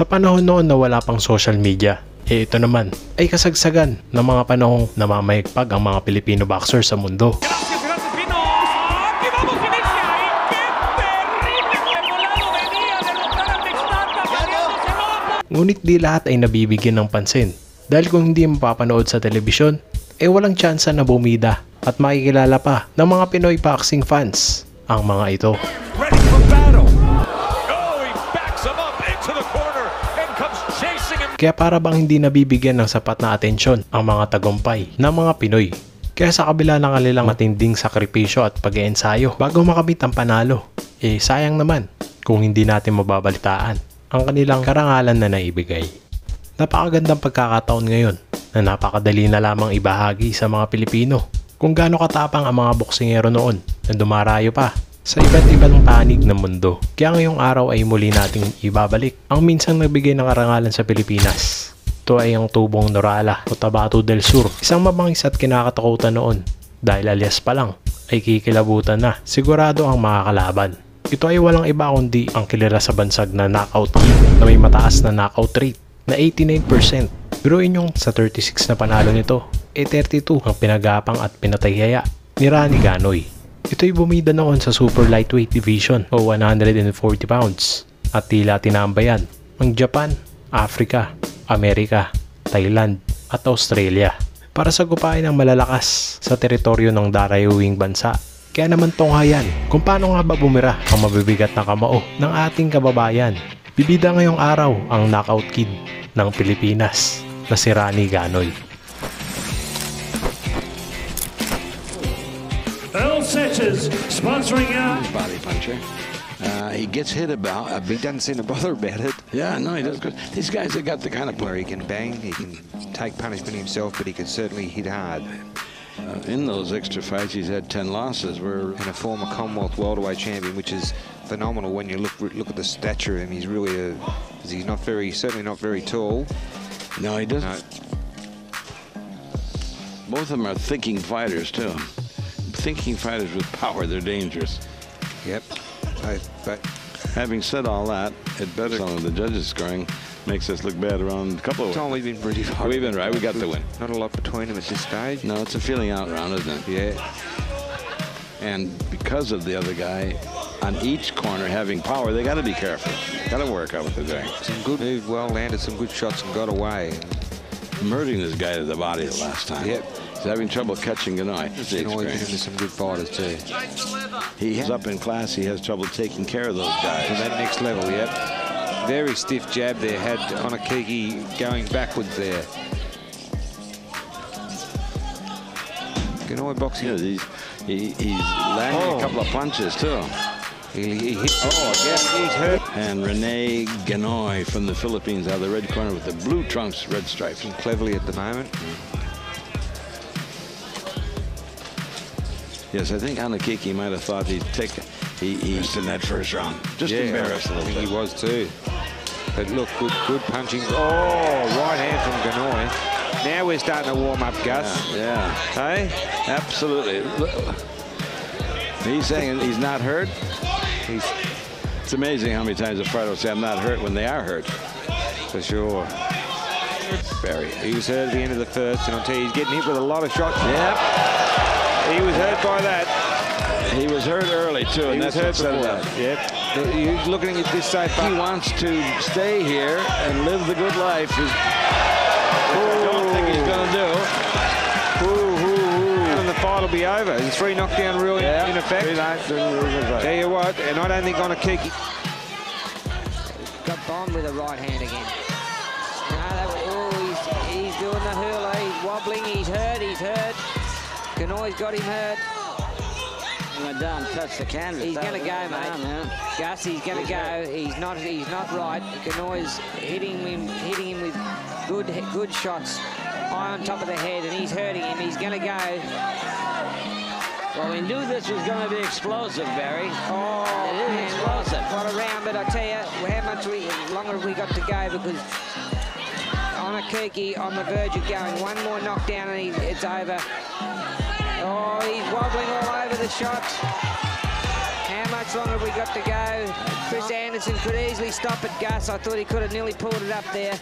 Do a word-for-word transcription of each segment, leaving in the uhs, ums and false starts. Sa panahon noon na wala pang social media, eh ito naman ay kasagsagan ng mga panahong namamayagpag ang mga Pilipino boxers sa mundo. Ngunit di lahat ay nabibigyan ng pansin dahil kung hindi mapapanood sa telebisyon, eh walang tsansa na bumida at makikilala pa ng mga Pinoy boxing fans ang mga ito. Ready for battle. Oh, he backs him up into the corner and comes chasing him. Kaya para bang hindi nabibigyan ng sapat na atensyon ang mga tagumpay ng mga Pinoy. Kaya sa kabila ng kanilang matinding sakripisyo at pag-iensayo bago makamit ang panalo, eh sayang naman kung hindi natin mababalitaan ang kanilang karangalan na naibigay. Napakagandang pagkakataon ngayon na napakadali na lamang ibahagi sa mga Pilipino kung gaano katapang ang mga boksingero noon na dumarayo pa sa iba't ibang panig ng mundo. Kaya ngayong araw ay muli nating ibabalik ang minsang nagbigay ng karangalan sa Pilipinas. Ito ay ang tubong Norala, Cotabato del Sur, isang mabangis at kinakatakutan noon dahil alias pa lang ay kikilabutan na sigurado ang makakalaban. Ito ay walang iba kundi ang kilala sa bansag na Knockout Kid na may mataas na knockout rate na eighty-nine percent. Biruin yung sa thirty-six na panalo nito, e thirty-two ang pinagapang at pinatayaya ni Ranee Ganoy. Ito'y bumida noon sa super lightweight division o one hundred forty pounds at tila tinambayan ang Japan, Africa, Amerika, Thailand at Australia para sagupain ang malalakas sa teritoryo ng darayuwing bansa. Kaya naman tunghayan kung paano nga ba bumira ang mabibigat na kamao ng ating kababayan. Bibida ngayong araw ang Knockout Kid ng Pilipinas na si Ranee Ganoy. Earl Setchers sponsoring out. Body puncher. Uh, he gets hit about. Uh, he doesn't seem to bother about it. Yeah, no, he does. These guys have got the kind of player he can bang. He can take punishment himself, but he can certainly hit hard. Uh, in those extra fights, he's had ten losses. We're and a former Commonwealth welterweight champion, which is phenomenal when you look look at the stature of him. He's really a he's not very certainly not very tall. No, he doesn't. No. Both of them are thinking fighters too. Thinking fighters with power, they're dangerous. Yep. I, but having said all that, it better some of the judges scoring makes us look bad around a couple of ways. It's only been pretty hard. We've been right. We got the win. Not a lot between them at this stage. No, it's a feeling out round, isn't it? Yeah. And because of the other guy on each corner having power, they got to be careful. Got to work out with the guy. Some good move, well landed, some good shots and got away. Murdering this guy to the body the last time. Yep. He's having trouble catching Ganoy. He's always into some good fighters too. He's up in class. He has trouble taking care of those guys. To that next level, yep. Very stiff jab there, had Onikeke going backwards there. Ganoy boxing. Yeah, he's, he, he's landing oh. a couple of punches too. He, he hit. Oh, yeah, he's hurt. And Ranee Ganoy from the Philippines out of the red corner with the blue trunks, red stripes. And cleverly at the moment. Yes, I think Onikeke might have thought he'd take it. He, he's in that first round. Just yeah, embarrassed a little bit. I think he was too. But look, good, good punching. Oh, right hand from Ganoy. Now we're starting to warm up, Gus. Yeah. yeah. Hey? Absolutely. He's saying he's not hurt. He's, it's amazing how many times a fighter will say, I'm not hurt, when they are hurt. For sure. Barry. He was hurt at the end of the first, and I'll tell you, he's getting hit with a lot of shots. Yep. He was hurt by that. He was hurt early, too, and he that's what set it up. Yep. He's looking at this side. He wants to stay here and live the good life. Which I don't think he's going to do. Ooh, ooh, ooh. And the fight will be over. The three knockdown rule yeah. in effect. Tell you what, and I don't think Onikeke. Got bombed with a right hand again. No, that was, oh, he's, he's doing the hurler. He's wobbling. He's hurt. He's hurt. Ganoy's got him hurt. Done, touch the canvas. He's going to go, mate. Down, yeah. Gus, he's going to go. Right. He's not. He's not right. Ganoy's hitting him, hitting him with good, good shots. Eye on top of the head, and he's hurting him. He's going to go. Well, we knew this was going to be explosive, Barry. Oh, it is explosive. What a round! But I tell you, how much we, longer have we got to go? Because Onikeke on the verge of going. One more knockdown, and he, it's over. Oh, he's wobbling all over the shots. How much longer have we got to go? Chris Anderson could easily stop at Gus. I thought he could have nearly pulled it up there.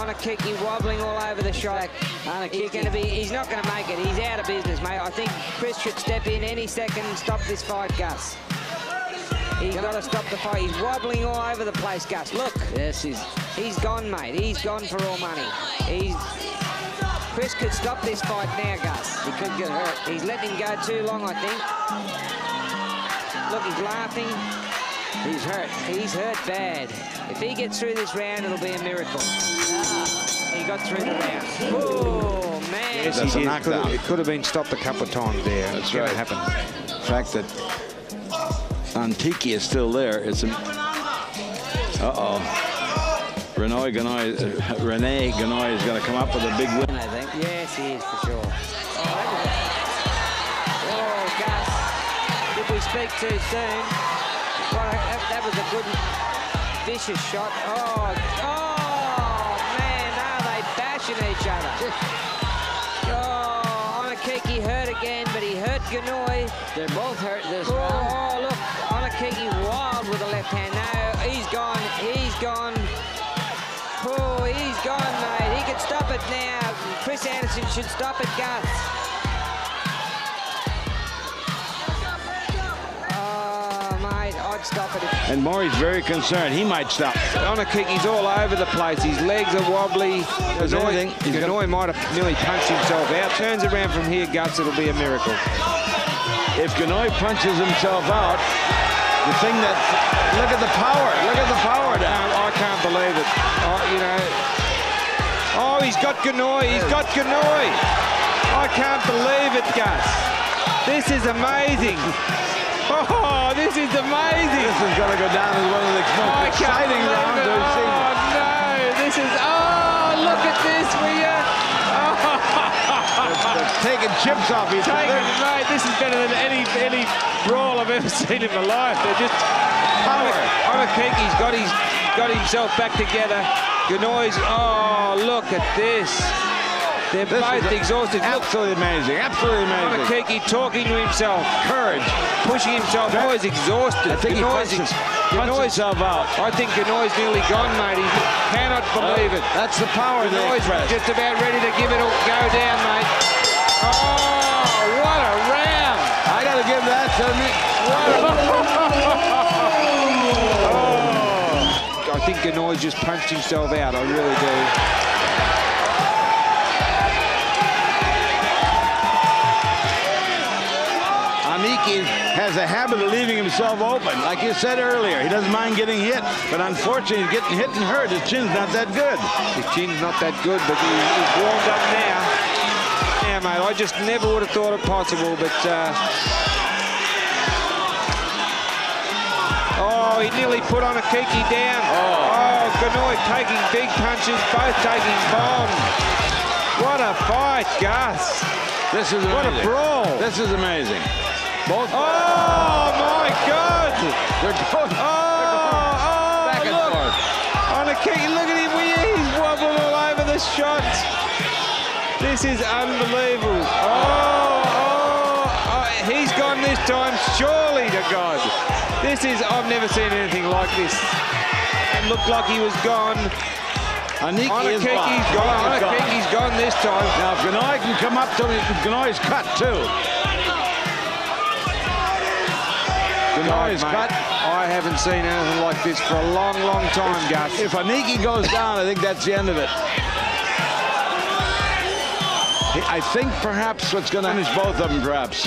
Onikeke wobbling all over the shot. He's going to be, he's not going to make it. He's out of business, mate. I think Chris should step in any second and stop this fight, Gus. He's got to stop the fight. He's wobbling all over the place, Gus. Look. Yes, he's... He's gone, mate. He's gone for all money. He's... Chris could stop this fight now, Gus. He could get hurt. He's letting him go too long, I think. Look, he's laughing. He's hurt. He's hurt bad. If he gets through this round, it'll be a miracle. He got through the round. Oh, man. Yes, he did. It could, have, it could have been stopped a couple of times there. That's right. It's going to happen. The fact that... Onikeke is still there. It's a... Uh-oh. Ranee Ganoy, uh, Ranee Ganoy is going to come up with a big win, I think. Yes, he is, for sure. Oh, oh Gus. Did we speak too soon? Well, that, that was a good, vicious shot. Oh, oh, man, are they bashing each other? Oh, Onikeke hurt again, but he hurt Ganoy. They're both hurt this round. Oh, look. Onikeke wild with the left hand. No, he's gone. He's gone. Oh, he's gone, mate. He can stop it now. Chris Anderson should stop it, Gus. Oh, mate, I'd stop it. And Maury's very concerned. He might stop. Onikeke's all over the place. His legs are wobbly. There's anything. Ganoy might have nearly punched himself out. Turns around from here, Gus. It'll be a miracle. If Ganoy punches himself out, the thing that... Look at the power. Look at the power down. I can't believe it. Oh, you know... Oh, he's got Ganoy. He's got Ganoy. I can't believe it, Gus. This is amazing. Oh, this is amazing. This has got to go down as one of the most exciting rounds we've seen. Oh, no. This is... Oh, look at this. We are... Taking chips off his Taking, mate, this is better than any any brawl I've ever seen in my life. They're just power. Onikeke's got his got himself back together. Ganoy's. Oh, look at this. They're this both exhausted. Absolutely look, amazing. Absolutely amazing. Onikeke talking to himself. Courage. Pushing himself. Ganoy's exhausted. I think Ganoy's he punches, Ganoy's, Ganoy's out. I think Ganoy's nearly gone, mate. He cannot believe oh, it. That's the power. Ganoy's there, just about ready to give it all go down, mate. Oh, what a round! I got to give that to me. What a... oh. I think Ganoy just punched himself out. I really do. Onikeke has a habit of leaving himself open. Like you said earlier, he doesn't mind getting hit, but unfortunately he's getting hit and hurt. His chin's not that good. His chin's not that good, but he, he's warmed up now. Yeah, mate, I just never would have thought it possible, but... Uh... Oh, he nearly put Onikeke down. Oh, oh Ganoy taking big punches, both taking bombs. What a fight, Gus. This is amazing. What a brawl. This is amazing. Both oh, my God! They're going, oh, oh, back and look. Forth. Onikeke, look at him. He's wobbling all over the shot. This is unbelievable. Oh, oh, oh, he's gone this time, surely to God. This is, I've never seen anything like this. And looked like he was gone. Onikeke's gone. Onikeke's gone this time. Now, if Ganoy can come up to him, Ganoy's cut too. Ganoy's cut. I haven't seen anything like this for a long, long time, Gus. If Onikeke goes down, I think that's the end of it. I think perhaps what's going to finish both of them, perhaps.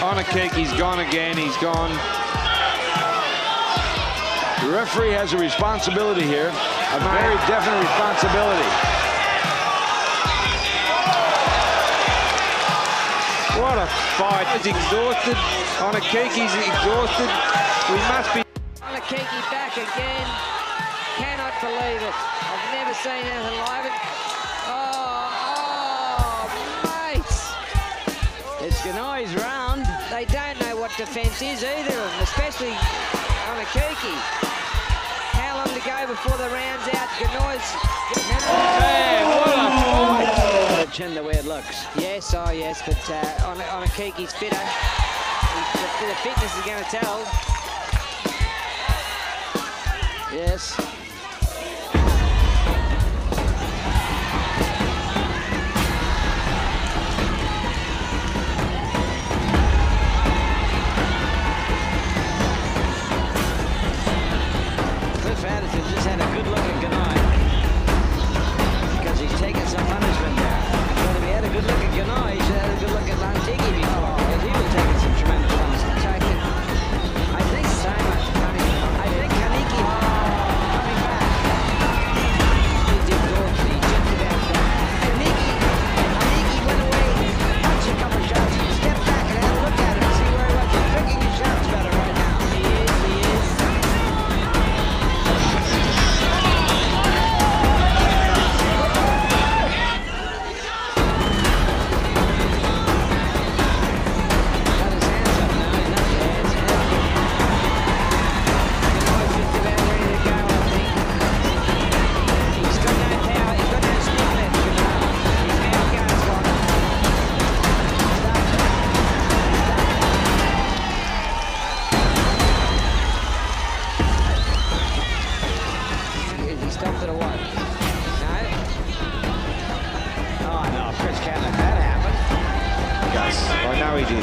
Onikeke's gone again. He's gone. The referee has a responsibility here, a very definite responsibility. What a fight. He's exhausted. Onikeke's exhausted. We must be... Onikeke back again. Cannot believe it. I've never seen anything like it. Oh, oh, mate. It's Ganoy's round. They don't know what defense is, either of them, especially Onikeke. How long to go before the round's out? Ganoy's... Oh, man, what a fight. Chin the way it looks. Yes, oh yes, but uh, on Onikeke's fitter. The, the fitness is going to tell. Yes. Cliff Anderson just had a good look at Ganoy because he's taken some punishment there. But if he had a good look at Ganoy, he should have had a good look at Lantigi before, because he was taking some tremendous punishment. So I think, I think Simon, I, mean, I think Kaniki coming back. He did go, he took the back. Kaniki, Kaniki went away, punched a couple shots, stepped back and had a look at him and see where he was. He's picking his shots better right now. He is, he is.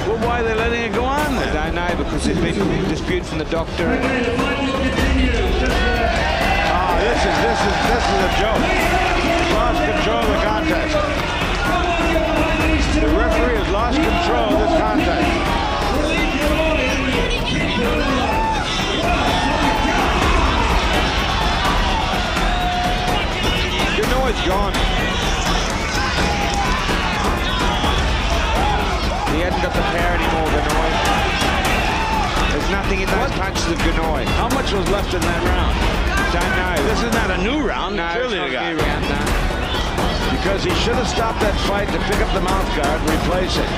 Well, why are they letting it go on? I don't know, because there's been a dispute from the doctor. And... oh, this is this is this is a joke. Lost control of the contest. The referee has lost control of this contest. You know it's gone. He hasn't got the power anymore, Ganoy. There's nothing in those what? punches of Ganoy. How much was left in that round? Don't know. This is not a new round. No, Surely it's not a new round, no. Because he should have stopped that fight to pick up the mouth guard and replace it.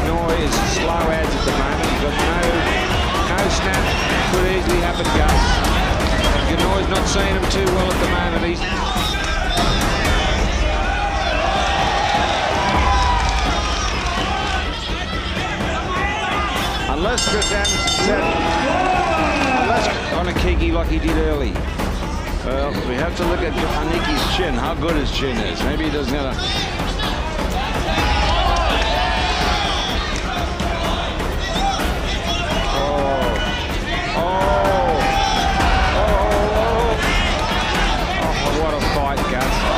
Ganoy is slow ads at the moment. He's got no, no snap. Could easily happen, Gus. Ganoy's not seeing him too well at the moment. He's... Unless Chris Anderson, unless Onikeke like he did early. Well, we have to look at Oniki's chin, how good his chin is. Maybe he doesn't have a... Oh. Oh. Oh. Oh, what a fight, Gus. Oh,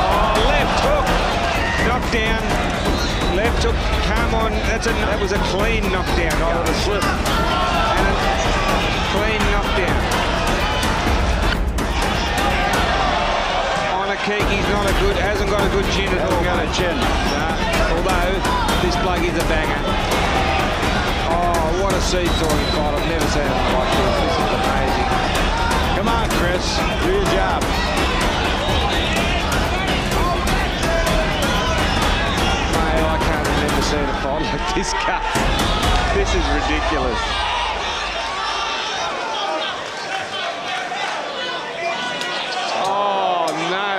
left hook. Knockdown. Left hook, come on, that's a, that was a clean knockdown, not a slip. And a clean knockdown. Onikeke's not a good, hasn't got a good chin at all. Hasn't got a chin. Uh, although, this bloke is a banger. Oh, what a seesawing fight. I've never seen it like this. This is amazing. Come on, Chris, do your job. Seen a fight like this, guy. This is ridiculous. Oh no,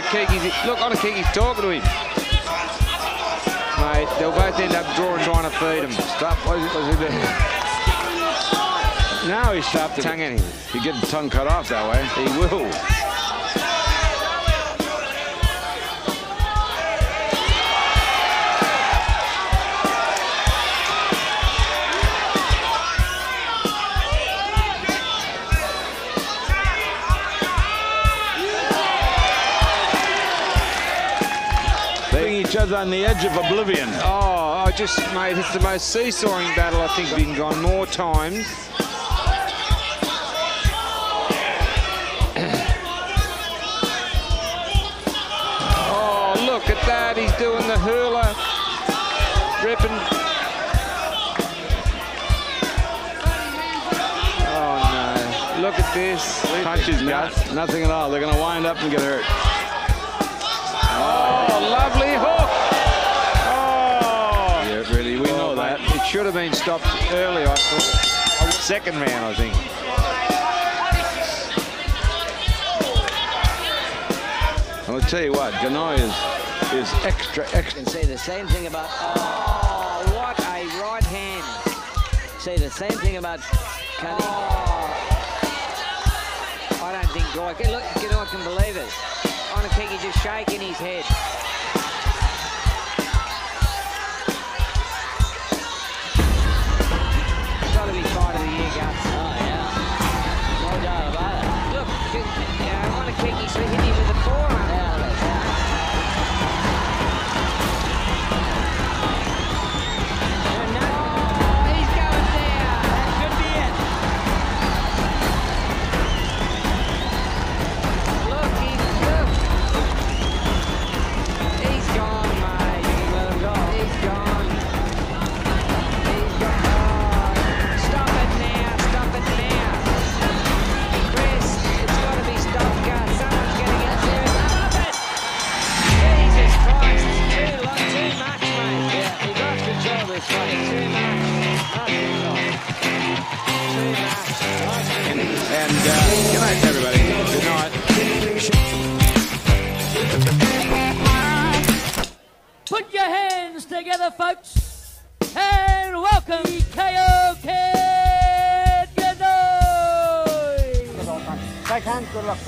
Onikeke's look, Onikeke's talking to him. Mate, they'll both end up drawing, trying to feed him. Stop. What is it, what is it now he's sharp tongue at him. You get the tongue cut off that way. He will. Each other on the edge of oblivion. Oh, I just, mate, it's the most seesawing battle I think we've gone more times. Oh, look at that. He's doing the hurler. Ripping. Oh, no. Look at this. Punches, guts. Nothing at all. They're going to wind up and get hurt. Oh, lovely hook! Oh! Yeah, really, we know that. It should have been stopped early, I thought. Second round, I think. I'll tell you what, Ganoy is is extra, extra. You can see the same thing about, oh, what a right hand. See the same thing about Cunningham. Oh. I don't think Ganoy can, look, Ganoy can believe it. Onikeke just shaking his head. It's got to be fight of the year, Gus. Oh, yeah. No doubt about it. Look, you know, Onikeke's hitting him with a forearm. Yeah. Put your hands together, folks, and welcome Knockout Kid Ganoy. Shake hands, good luck.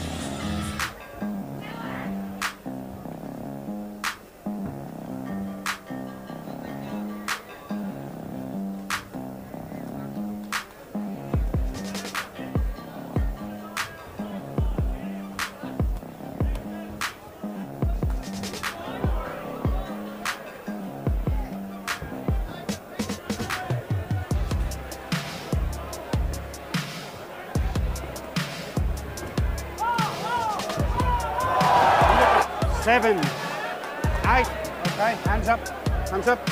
Seven, eight, okay, hands up, hands up.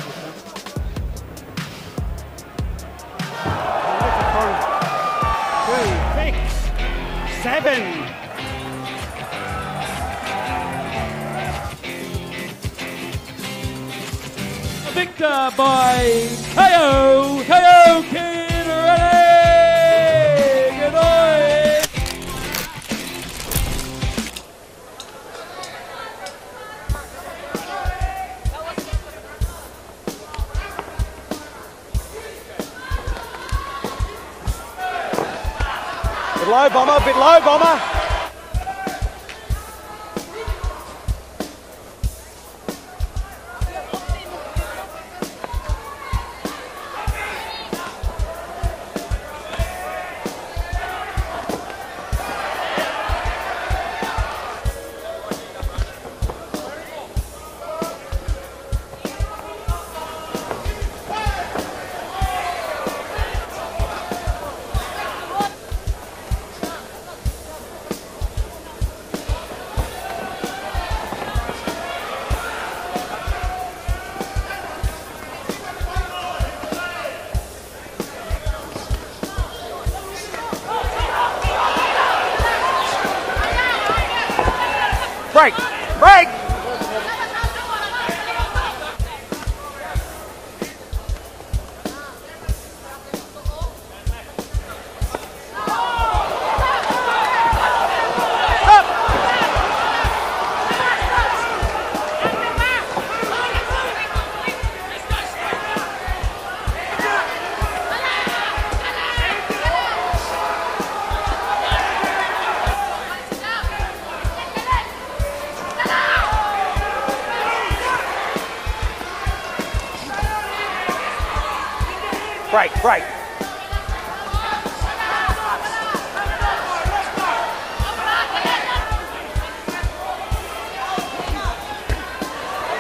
Okay. Two, six, seven. A victor by K O, K O Kid Ranee Ganoy. Bit low, bomber, a bit low, bomber. Break! Break! Break, break.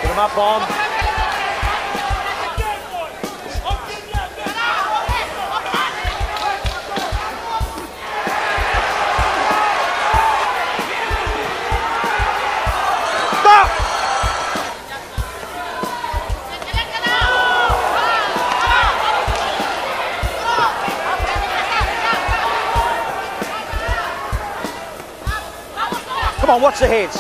Get him up, bomb. Stop! Come on, watch the heads.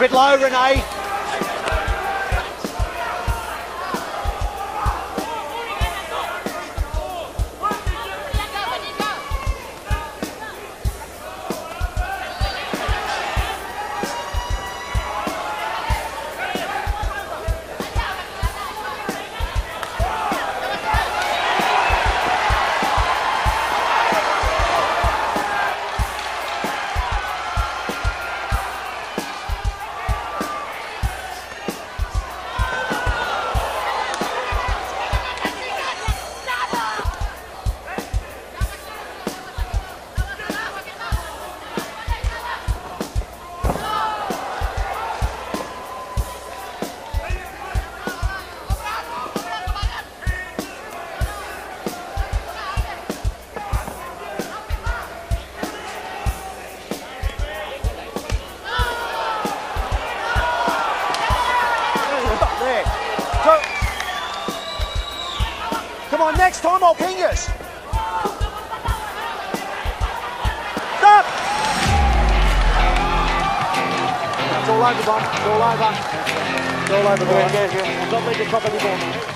bit low, Ranee. Next time I'll ping us. Stop! It's all over, Bob. It's all over. It's all over, Bob. Don't leave it properly, Bob.